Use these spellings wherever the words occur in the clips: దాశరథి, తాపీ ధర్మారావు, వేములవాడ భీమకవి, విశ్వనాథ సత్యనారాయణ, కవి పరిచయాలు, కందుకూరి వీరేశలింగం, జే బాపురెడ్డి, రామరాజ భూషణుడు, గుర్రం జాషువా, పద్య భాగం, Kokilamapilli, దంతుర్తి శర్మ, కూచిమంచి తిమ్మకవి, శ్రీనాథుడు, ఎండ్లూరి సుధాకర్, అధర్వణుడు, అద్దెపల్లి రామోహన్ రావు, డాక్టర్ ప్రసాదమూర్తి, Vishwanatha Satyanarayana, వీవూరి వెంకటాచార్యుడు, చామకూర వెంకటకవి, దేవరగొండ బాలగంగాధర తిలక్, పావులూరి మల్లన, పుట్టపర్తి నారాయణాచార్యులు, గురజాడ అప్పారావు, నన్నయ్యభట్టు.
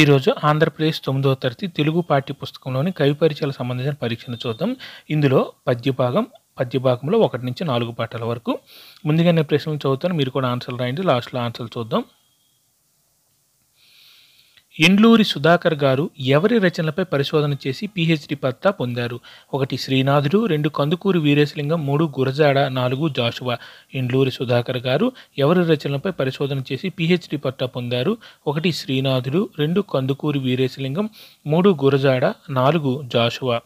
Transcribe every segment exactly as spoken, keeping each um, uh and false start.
ఈరోజు ఆంధ్రప్రదేశ్ తొమ్మిదవ తరగతి తెలుగు పాఠ్యపుస్తకంలోని కవి పరిచయాలకు సంబంధించిన పరీక్షను చూద్దాం. ఇందులో పద్యభాగం, పద్యభాగంలో ఒకటి నుంచి నాలుగు పాఠాల వరకు. ముందుగా నేను ప్రశ్నలు చదువుతాను, మీరు కూడా ఆన్సర్లు రాయండి. లాస్ట్లో ఆన్సర్లు చూద్దాం. ఎండ్లూరి సుధాకర్ గారు ఎవరి రచనలపై పరిశోధన చేసి పిహెచ్డి పట్టా పొందారు? ఒకటి శ్రీనాథుడు, రెండు కందుకూరి వీరేశలింగం, మూడు గురజాడ, నాలుగు జాషువా. ఎండ్లూరి సుధాకర్ గారు ఎవరి రచనలపై పరిశోధన చేసి పిహెచ్డి పట్టా పొందారు? ఒకటి శ్రీనాథుడు, రెండు కందుకూరి వీరేశలింగం, మూడు గురజాడ, నాలుగు జాషువా.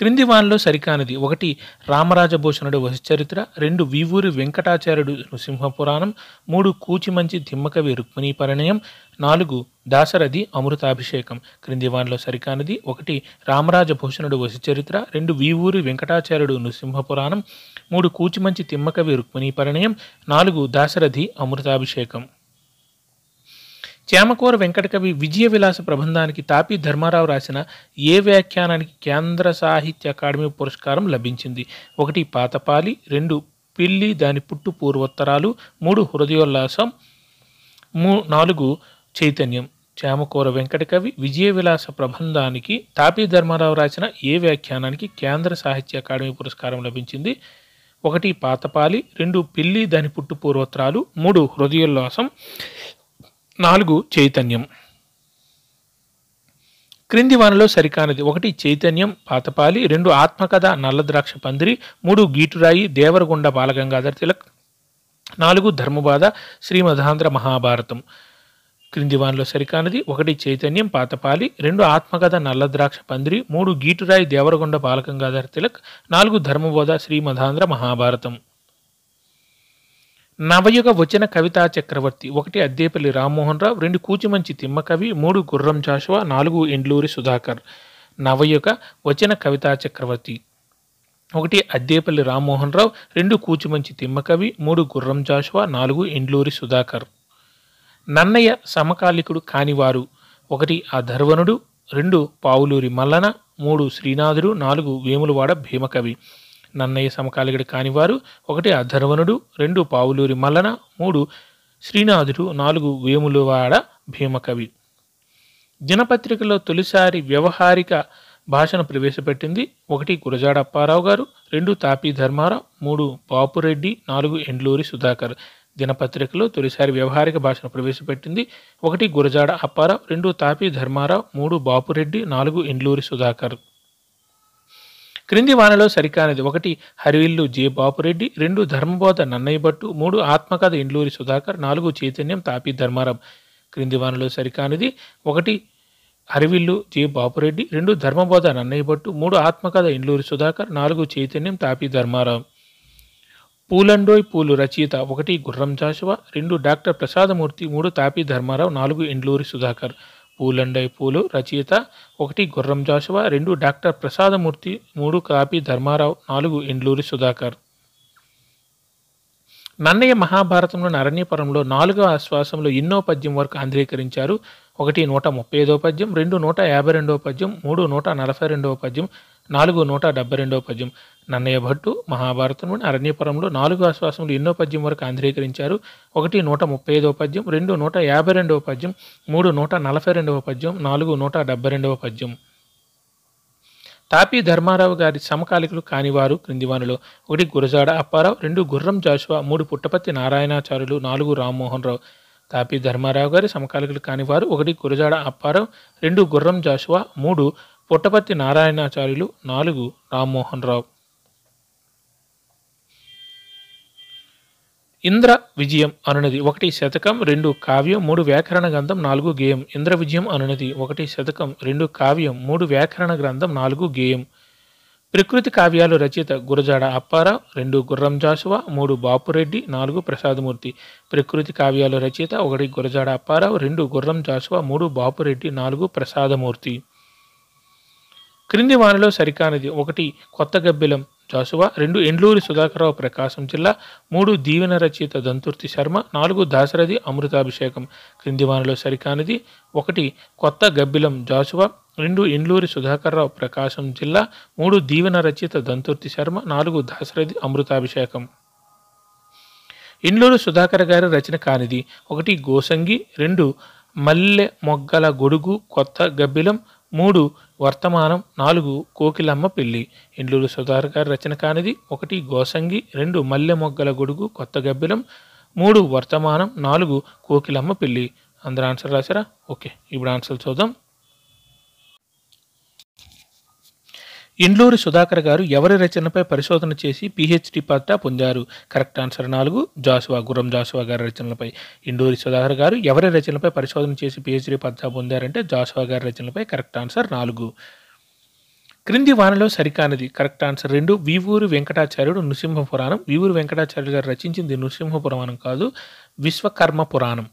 క్రింది వానిలో సరికానిది? ఒకటి రామరాజ బోషణుడు వశచరిత్ర, రెండు వివూరి వెంకటాచార్యుడు నృసింహ పురాణం, మూడు కూచిమంచి తిమ్మకవి రుక్మిణీ పరిణయం, నాలుగు దాసరథి అమృతాభిషేకం. క్రింది వానిలో సరికానిది? ఒకటి రామరాజ భూషణుడు వశచరిత్ర, రెండు వివూరి వెంకటాచార్యుడు నృసింహ పురాణం, మూడు కూచిమంచి తిమ్మకవి రుక్మిణీ పరిణయం, నాలుగు దాసరథి అమృతాభిషేకం. చామకోర వెంకటకవి విజయవిలాస ప్రబంధానికి తాపి ధర్మారావు రాసిన ఏ వ్యాఖ్యానానికి కేంద్ర సాహిత్య అకాడమీ పురస్కారం లభించింది? ఒకటి పాతపాలి, రెండు పిల్లి దాని పుట్టు పూర్వోత్తరాలు, మూడు హృదయోల్లాసం, మూ నాలుగు చైతన్యం. చామకోర వెంకటకవి విజయవిలాస ప్రబంధానికి తాపి ధర్మారావు రాసిన ఏ వ్యాఖ్యానానికి కేంద్ర సాహిత్య అకాడమీ పురస్కారం లభించింది? ఒకటి పాతపాలి, రెండు పిల్లి దాని పుట్టు పూర్వోత్తరాలు, మూడు హృదయోల్లాసం, నాలుగు చైతన్యం. క్రింది వానిలో సరికానిది? ఒకటి చైతన్యం పాతపాలి, రెండు ఆత్మకథ నల్లద్రాక్ష పందిరి, మూడు గీటురాయి దేవరగొండ బాలగంగాధర తిలక్, నాలుగు ధర్మబోధ శ్రీమదాంధ్ర మహాభారతం. క్రింది వానిలో సరికానిది? ఒకటి చైతన్యం పాతపాలి, రెండు ఆత్మకథ నల్లద్రాక్ష పందిరి, మూడు గీటురాయి దేవరగొండ బాలగంగాధర తిలక్, నాలుగు ధర్మబోధ శ్రీమదాంధ్ర మహాభారతం. నవయుగ వచన కవితా చక్రవర్తి? ఒకటి అద్దెపల్లి రామోహన్ రావు, రెండు కూచిమంచి తిమ్మకవి, మూడు గుర్రం జాషువా, నాలుగు ఎండ్లూరి సుధాకర్. నవయుగ వచన కవితా చక్రవర్తి. ఒకటి అద్దెపల్లి రామోహన్ రావు, రెండు కూచిమంచి తిమ్మకవి, మూడు గుర్రం జాషువా, నాలుగు ఎండ్లూరి సుధాకర్. నన్నయ్య సమకాలికుడు కానివారు? ఒకటి అధర్వణుడు, రెండు పావులూరి మల్లన, మూడు శ్రీనాథుడు, నాలుగు వేములవాడ భీమకవి. నన్నయ్య సమకాలికుడు కానివారు? ఒకటి అధర్వణుడు, రెండు పావులూరి మల్లన, మూడు శ్రీనాథుడు, నాలుగు వేములవాడ భీమకవి. దినపత్రికలో తొలిసారి వ్యవహారిక భాషను ప్రవేశపెట్టింది? ఒకటి గురజాడ అప్పారావు గారు, రెండు తాపీ ధర్మారావు, మూడు బాపురెడ్డి, నాలుగు ఎండ్లూరి సుధాకర్. దినపత్రికలో తొలిసారి వ్యవహారిక భాషను ప్రవేశపెట్టింది? ఒకటి గురజాడ అప్పారావు, రెండు తాపీ ధర్మారావు, మూడు బాపురెడ్డి, నాలుగు ఎండ్లూరి సుధాకర్. క్రింది వానలో సరికానిది? ఒకటి హరివిల్లు జే బాపురెడ్డి, రెండు ధర్మబోధ నన్నయ్యబట్టు, మూడు ఆత్మకథ ఎండ్లూరి సుధాకర్, నాలుగు చైతన్యం తాపీ ధర్మారావు. క్రింది వానలో సరికానిది? ఒకటి హరివిల్లు జే బాపురెడ్డి, రెండు ధర్మబోధ నన్నయ్యబట్టు, మూడు ఆత్మకథ ఎండ్లూరి సుధాకర్, నాలుగు చైతన్యం తాపీ ధర్మారావు. పూలండోయ్ పూలు రచయిత? ఒకటి గుర్రం జాషువా, రెండు డాక్టర్ ప్రసాదమూర్తి, మూడు తాపీ ధర్మారావు, నాలుగు ఎండ్లూరి సుధాకర్. పూలండై పూలు రచయిత? ఒకటి గుర్రం జాషువా, రెండు డాక్టర్ ప్రసాదమూర్తి, మూడు కాపీ ధర్మారావు, నాలుగు ఎండ్లూరి సుధాకర్. నన్నయ్య మహాభారతంలోని అరణ్యపరంలో నాలుగవ ఆశ్వాసంలో ఎన్నో పద్యం వరకు ఆంధ్రీకరించారు? ఒకటి నూట ముప్పై ఐదవ పద్యం, రెండు నూట యాభై రెండవ పద్యం, మూడు నూట నలభై రెండవ పద్యం, నాలుగు నూట డెబ్బై రెండవ పద్యం. నన్నయ్యభట్టు మహాభారతంలోని అరణ్యపరంలో నాలుగు ఆశ్వాసంలో ఎన్నో పద్యం వరకు ఆంధ్రీకరించారు? ఒకటి నూట ముప్పై ఐదవ పద్యం, రెండు నూట యాభై రెండవ పద్యం, మూడు నూట నలభై రెండవ పద్యం, నాలుగు నూట డెబ్బై రెండవ పద్యం. తాపీ ధర్మారావు గారి సమకాలికులు కానివారు? క్రిందివానులో ఒకటి గురజాడ అప్పారావు, రెండు గుర్రం జాషువా, మూడు పుట్టపర్తి నారాయణాచార్యులు, నాలుగు రామ్మోహన్ రావు. తాపీ ధర్మారావు గారి సమకాలికులు కానివారు? ఒకటి గురజాడ అప్పారావు, రెండు గుర్రం జాషువా, మూడు పుట్టపర్తి నారాయణాచార్యులు, నాలుగు రామ్మోహన్ రావు. ఇంద్ర విజయం అనునది? ఒకటి శతకం, రెండు కావ్యం, మూడు వ్యాకరణ గ్రంథం, నాలుగు గేయం. ఇంద్ర విజయం అనునది? ఒకటి శతకం, రెండు కావ్యం, మూడు వ్యాకరణ గ్రంథం, నాలుగు గేయం. ప్రకృతి కావ్యాలు రచయిత? గురజాడ అప్పారావు, రెండు గుర్రం జాషువా, మూడు బాపురెడ్డి, నాలుగు ప్రసాదమూర్తి. ప్రకృతి కావ్యాలు రచయిత? ఒకటి గురజాడ అప్పారావు, రెండు గుర్రం జాషువా, మూడు బాపురెడ్డి, నాలుగు ప్రసాదమూర్తి. క్రింది వానిలో సరికానిది? ఒకటి కొత్త గబ్బిలం జాషువా, రెండు ఎండ్లూరి సుధాకరరావు ప్రకాశం జిల్లా, మూడు దీవెన రచయిత దంతుర్తి శర్మ, నాలుగు దాసరథి అమృతాభిషేకం. క్రింది వానిలో సరికానిది? ఒకటి కొత్త గబ్బిలం జాషువా, రెండు ఎండ్లూరి సుధాకరరావు ప్రకాశం జిల్లా, మూడు దీవెన రచయిత దంతుర్తి శర్మ, నాలుగు దాసరథి అమృతాభిషేకం. ఎండ్లూరి సుధాకర్ గారి రచన కానిది? ఒకటి గోసంగి, రెండు మల్లె మొగ్గల గొడుగు కొత్త గబ్బిలం, మూడు వర్తమానం, నాలుగు కోకిలమ్మ పిల్లి. ఎండ్లూరి సుధాకర్ గారి రచన కానిది. ఒకటి గోసంగి, రెండు మల్లె మొగ్గల గొడుగు కొత్త గబ్బిలం, మూడు వర్తమానం, నాలుగు కోకిలమ్మ పిల్లి. అందరు ఆన్సర్ రాశారా? ఓకే, ఇప్పుడు ఆన్సర్ చూద్దాం. ఎండ్లూరి సుధాకర్ గారు ఎవరి రచనపై పరిశోధన చేసి పిహెచ్డి పట్టా పొందారు? కరెక్ట్ ఆన్సర్ నాలుగు జాషువా, గుర్రం జాషువా గారి రచనలపై. ఎండ్లూరి సుధాకర్ గారు ఎవరి రచనపై పరిశోధన చేసి పిహెచ్డి పట్టా పొందారంటే జాషువా గారి రచనలపై. కరెక్ట్ ఆన్సర్ నాలుగు. క్రింది వానలో సరికానిది? కరెక్ట్ ఆన్సర్ రెండు వీవూరి వెంకటాచార్యుడు నృసింహ పురాణం. వీవూరి వెంకటాచార్యుడు గారు రచించింది నృసింహ పురాణం కాదు, విశ్వకర్మ పురాణం.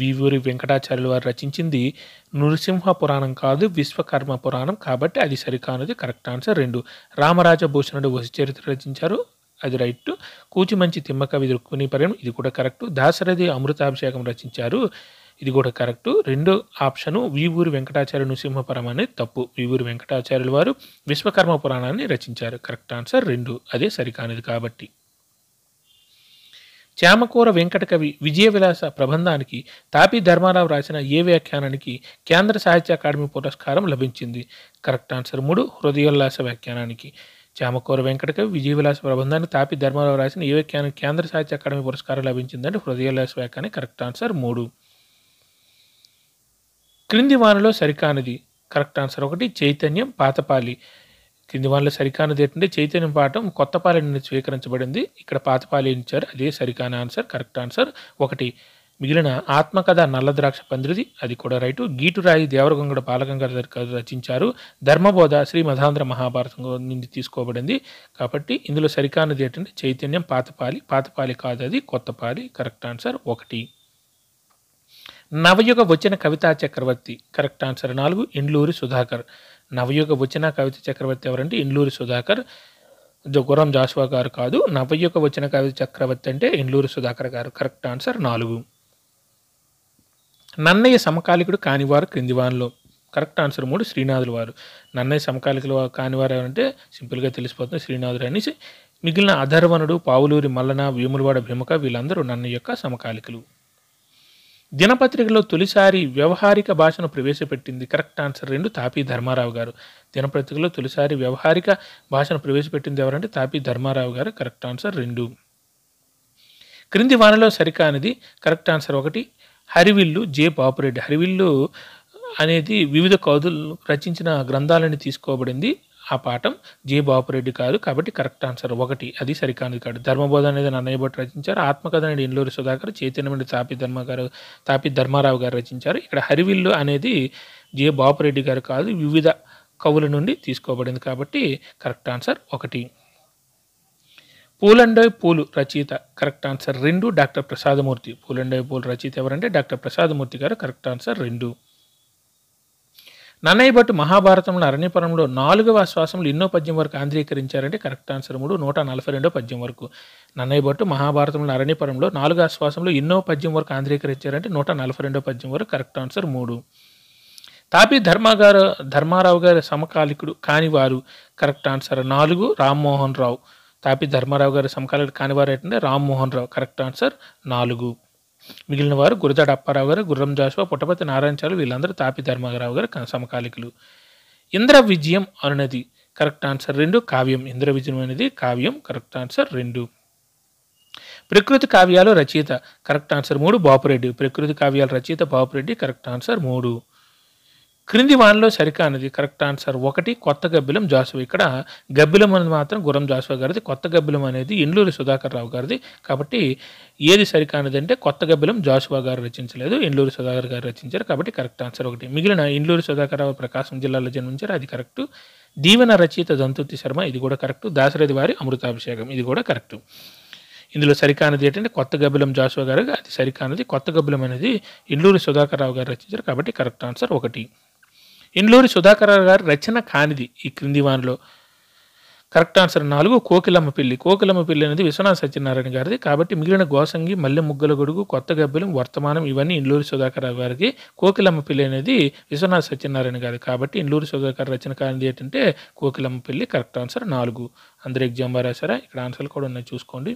వీవూరి వెంకటాచార్యులు వారు రచించింది నృసింహ పురాణం కాదు, విశ్వకర్మ పురాణం, కాబట్టి అది సరికానుది. కరెక్ట్ ఆన్సర్ రెండు. రామరాజ భూషణుడు వసి చరిత్ర రచించారు, అది రైట్. కూచిమంచి తిమ్మకవి రుక్మిణి పరిణయం, ఇది కూడా కరెక్ట్. దాశరథి అమృతాభిషేకం రచించారు, ఇది కూడా కరెక్టు. రెండో ఆప్షను వీవూరి వెంకటాచార్య నృసింహ పురాణం అనేది తప్పు. వీవూరి వెంకటాచార్యుల వారు విశ్వకర్మ పురాణాన్ని రచించారు. కరెక్ట్ ఆన్సర్ రెండు, అదే సరికానిది కాబట్టి. చామకూర వెంకటకవి విజయవిలాస ప్రబంధానికి తాపీ ధర్మారావు రాసిన ఏ వ్యాఖ్యానానికి కేంద్ర సాహిత్య అకాడమీ పురస్కారం లభించింది? కరెక్ట్ ఆన్సర్ మూడు హృదయోల్లాస వ్యాఖ్యానానికి. చామకూర వెంకటకవి విజయవిలాస ప్రబంధాన్ని తాపీ ధర్మారావు రాసిన ఏ వ్యాఖ్యానానికి కేంద్ర సాహిత్య అకాడమీ పురస్కారం లభించిందంటే హృదయోల్లాస వ్యాఖ్యానం. కరెక్ట్ ఆన్సర్ మూడు. క్రింది వానలో సరికానిది? కరెక్ట్ ఆన్సర్ ఒకటి చైతన్యం పాతపాలి. క్రింది వానలో సరికానిది ఏంటంటే చైతన్యం పాఠం కొత్తపాలి నుండి స్వీకరించబడింది, ఇక్కడ పాతపాలి ఇచ్చారు, అదే సరికాని ఆన్సర్. కరెక్ట్ ఆన్సర్ ఒకటి. మిగిలిన ఆత్మకథ నల్లద్రాక్ష పంద్రిది, అది కూడా రైటు. గీటురాయి దేవరగొంగడ బాలగంగాధర్ గారు రచించారు. ధర్మబోధ శ్రీ మధాంధ్ర మహాభారతం నుండి తీసుకోబడింది, కాబట్టి ఇందులో సరికానిది ఏంటంటే చైతన్యం పాతపాలి, పాతపాలి కాదు అది కొత్తపాలి. కరెక్ట్ ఆన్సర్ ఒకటి. నవయుగ వచన కవితా చక్రవర్తి? కరెక్ట్ ఆన్సర్ నాలుగు ఎండ్లూరి సుధాకర్. నవయుగ వచన కవిత చక్రవర్తి ఎవరంటే ఎండ్లూరి సుధాకర్, గుర్రం జాషువా గారు కాదు. నవయుగ వచన కవిత చక్రవర్తి అంటే ఎండ్లూరి సుధాకర్ గారు. కరెక్ట్ ఆన్సర్ నాలుగు. నన్నయ్య సమకాలికుడు కానివారు క్రింది వానలో? కరెక్ట్ ఆన్సర్ మూడు శ్రీనాథులు వారు. నన్నయ్య సమకాలికులు కానివారు ఎవరంటే సింపుల్గా తెలిసిపోతుంది, శ్రీనాథులు అనేసి. మిగిలిన అధర్వణుడు, పావులూరి మల్లన, వేములవాడ భీమక వీళ్ళందరూ నన్నయ్య యొక్క సమకాలికులు. దినపత్రికలో తొలిసారి వ్యవహారిక భాషను ప్రవేశపెట్టింది? కరెక్ట్ ఆన్సర్ రెండు తాపీ ధర్మారావు గారు. దినపత్రికలో తొలిసారి వ్యవహారిక భాషను ప్రవేశపెట్టింది ఎవరంటే తాపీ ధర్మారావు గారు. కరెక్ట్ ఆన్సర్ రెండు. క్రింది వానలో సరికానిది? కరెక్ట్ ఆన్సర్ ఒకటి హరివిల్లు జే బాపురెడ్డి. హరివిల్లు అనేది వివిధ కవులు రచించిన గ్రంథాలని తీసుకోబడింది, ఆ పాఠం జే బాపురెడ్డి కాదు, కాబట్టి కరెక్ట్ ఆన్సర్ ఒకటి, అది సరికానిది కాదు. ధర్మబోధ అనేది నన్నయ్యభట్ రచించారు. ఆత్మకథ అనేది ఎండ్లూరి సుధాకర్, చైతన్యమైన తాపి ధర్మ గారు తాపి ధర్మారావు గారు రచించారు. ఇక్కడ హరివిల్లు అనేది జే బాపురెడ్డి గారు కాదు, వివిధ కవుల నుండి తీసుకోబడింది, కాబట్టి కరెక్ట్ ఆన్సర్ ఒకటి. పూలండోయ్ పూలు రచయిత? కరెక్ట్ ఆన్సర్ రెండు డాక్టర్ ప్రసాదమూర్తి. పూలండోయ్ పూలు రచయిత ఎవరంటే డాక్టర్ ప్రసాదమూర్తి గారు. కరెక్ట్ ఆన్సర్ రెండు. నన్నయ్యభట్టు మహాభారతంలో అరణ్యపరంలో నాలుగవ శ్వాసంలో ఎన్నో పద్యం వరకు ఆంధ్రీకరించారంటే కరెక్ట్ ఆన్సర్ మూడు నూట నలభై రెండో పద్యం వరకు. నన్నయ్యభట్టు మహాభారతంలో అరణ్యపరంలో నాలుగవ శ్వాసంలో ఎన్నో పద్యం వరకు ఆంధ్రీకరించారంటే నూట నలభై రెండో పద్యం వరకు. కరెక్ట్ ఆన్సర్ మూడు. తాపీ ధర్మగారు ధర్మారావు గారి సమకాలికుడు కానివారు? కరెక్ట్ ఆన్సర్ నాలుగు రామ్మోహన్ రావు. తాపీ ధర్మారావు గారి సమకాలికుడు కానివారు ఏంటంటే రామ్మోహన్ రావు. కరెక్ట్ ఆన్సర్ నాలుగు. మిగిలిన వారు గురజాడ అప్పారావు గారు, గుర్రం జాషువా, పుట్టపతి నారాయణచారు వీళ్ళందరూ తాపీ ధర్మారావు గారు సమకాలికులు. ఇంద్ర విజయం అన్నది? కరెక్ట్ ఆన్సర్ రెండు కావ్యం. ఇంద్ర విజయం అనేది కావ్యం. కరెక్ట్ ఆన్సర్ రెండు. ప్రకృతి కావ్యాలు రచయిత? కరెక్ట్ ఆన్సర్ మూడు బాపురెడ్డి. ప్రకృతి కావ్యాల రచయిత బాపురెడ్డి. కరెక్ట్ ఆన్సర్ మూడు. క్రింది వానలో సరికానిది? కరెక్ట్ ఆన్సర్ ఒకటి కొత్త గబ్బిలం జాషువా. ఇక్కడ గబ్బిలం అనేది మాత్రం గుర్రం జాషువా గారిది, కొత్త గబ్బిలం అనేది ఎండ్లూరి సుధాకర్ రావు గారిది, కాబట్టి ఏది సరికానిది అంటే కొత్త గబ్బిలం జాషువా గారు రచించలేదు, ఎండ్లూరి సుధాకర్ గారు రచించారు, కాబట్టి కరెక్ట్ ఆన్సర్ ఒకటి. మిగిలిన ఎండ్లూరి సుధాకర్ రావు ప్రకాశం జిల్లాలో జన్మించారు, అది కరెక్టు. దీవెన రచయిత దంతుర్తి శర్మ, ఇది కూడా కరెక్టు. దాశరథి వారి అమృతాభిషేకం, ఇది కూడా కరెక్టు. ఇందులో సరికానిది ఏంటంటే కొత్త గబ్బిలం జాషువా గారు, అది సరికానిది. కొత్త గబ్బిలం అనేది ఎండ్లూరి సుధాకర్ రావు గారు రచించారు, కాబట్టి కరెక్ట్ ఆన్సర్ ఒకటి. ఎండ్లూరి సుధాకర్ గారి రచన కానిది ఈ క్రింది వానలో? కరెక్ట్ ఆన్సర్ నాలుగు కోకిలమ్మ పిల్లి. కోకిలమ్మ పిల్లి అనేది విశ్వనాథ సత్యనారాయణ గారిది, కాబట్టి మిగిలిన గోసంగి, మల్లె మొగ్గల గొడుగు, కొత్త గబ్బిలం, వర్తమానం ఇవన్నీ ఎండ్లూరి సుధాకర్ గారికి. కోకిలమ్మ పిల్లి అనేది విశ్వనాథ సత్యనారాయణ గారి, కాబట్టి ఎండ్లూరి సుధాకర్ రచన కానిది ఏంటంటే కోకిలమ్మ పిల్లి. కరెక్ట్ ఆన్సర్ నాలుగు. అందరు ఎగ్జామ్ రాశారా? ఇక్కడ ఆన్సర్లు కూడా ఉన్నాయి చూసుకోండి.